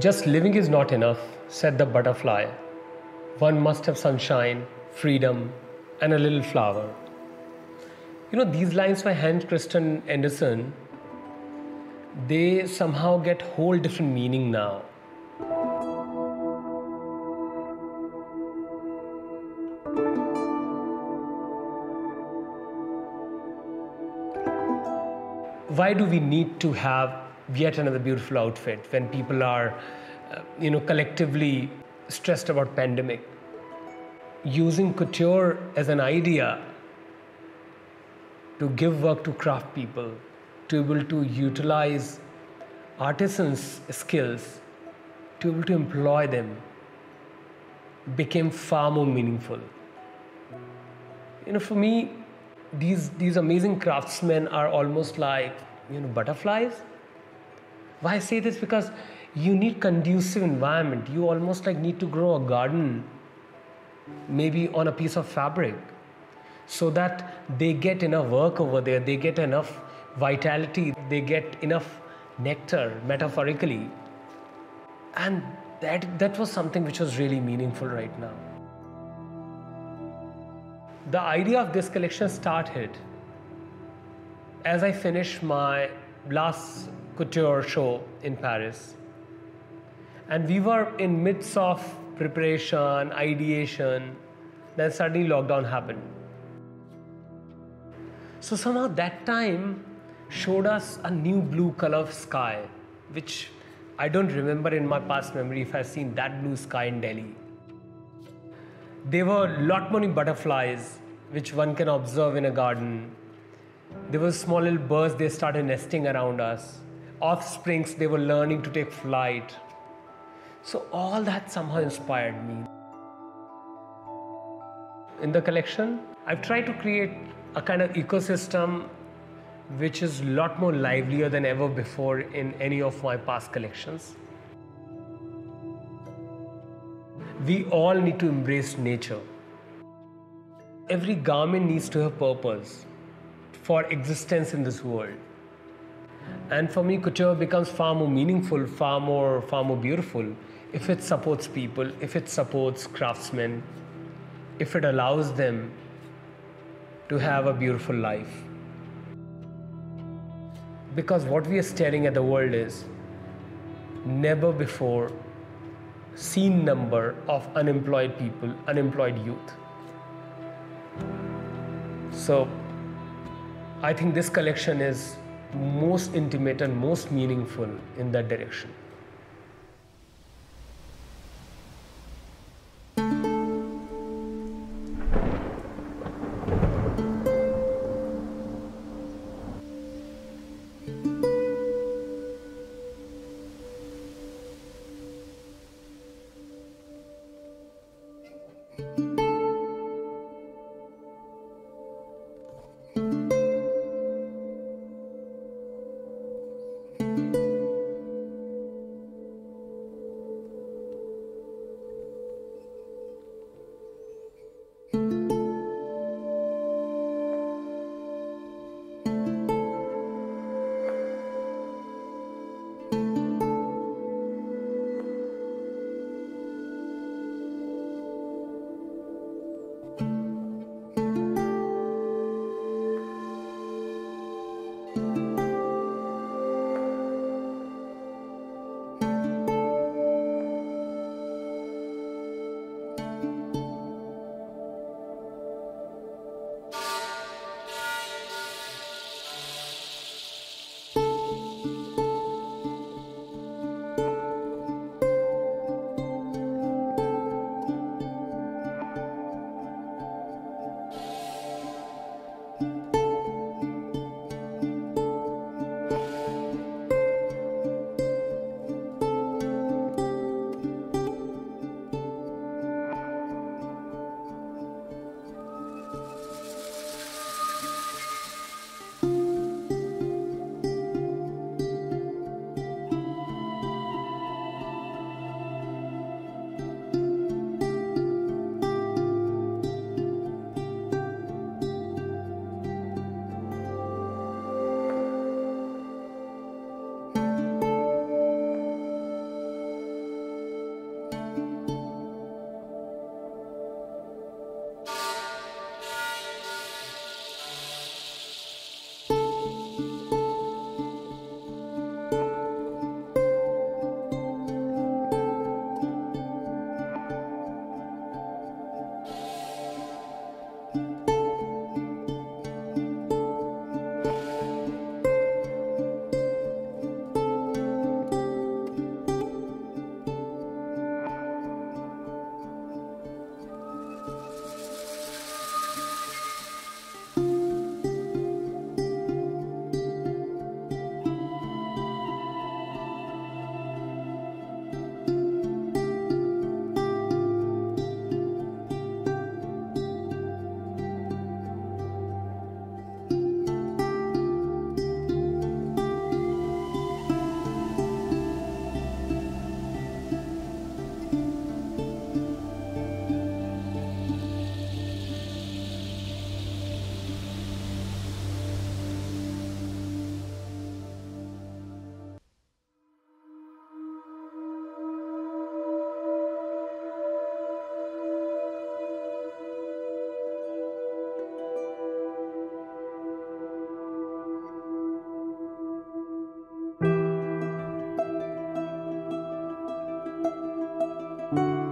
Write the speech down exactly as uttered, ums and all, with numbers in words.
Just living is not enough, said the butterfly. One must have sunshine, freedom, and a little flower. You know, these lines by Hans Christian Andersen, they somehow get whole different meaning now. Why do we need to have yet another beautiful outfit when people are, uh, you know, collectively stressed about pandemic? Using couture as an idea to give work to craft people, to be able to utilize artisans' skills, to be able to employ them, became far more meaningful. You know, for me, these, these amazing craftsmen are almost like, you know, butterflies. Why I say this? Because you need conducive environment. You almost like need to grow a garden, maybe on a piece of fabric, so that they get enough work over there, they get enough vitality, they get enough nectar, metaphorically. And that, that was something which was really meaningful right now. The idea of this collection started as I finished my last couture show in Paris. And we were in midst of preparation, ideation, then suddenly lockdown happened. So somehow that time showed us a new blue color of sky, which I don't remember in my past memory if I've seen that blue sky in Delhi. There were a lot more butterflies, which one can observe in a garden. There were small little birds, they started nesting around us. Offsprings, they were learning to take flight. So all that somehow inspired me. In the collection, I've tried to create a kind of ecosystem which is a lot more livelier than ever before in any of my past collections. We all need to embrace nature. Every garment needs to have purpose for existence in this world. And for me, couture becomes far more meaningful, far more, far more beautiful if it supports people, if it supports craftsmen, if it allows them to have a beautiful life. Because what we are staring at the world is never before seen number of unemployed people, unemployed youth. So I think this collection is most intimate and most meaningful in that direction. thank you.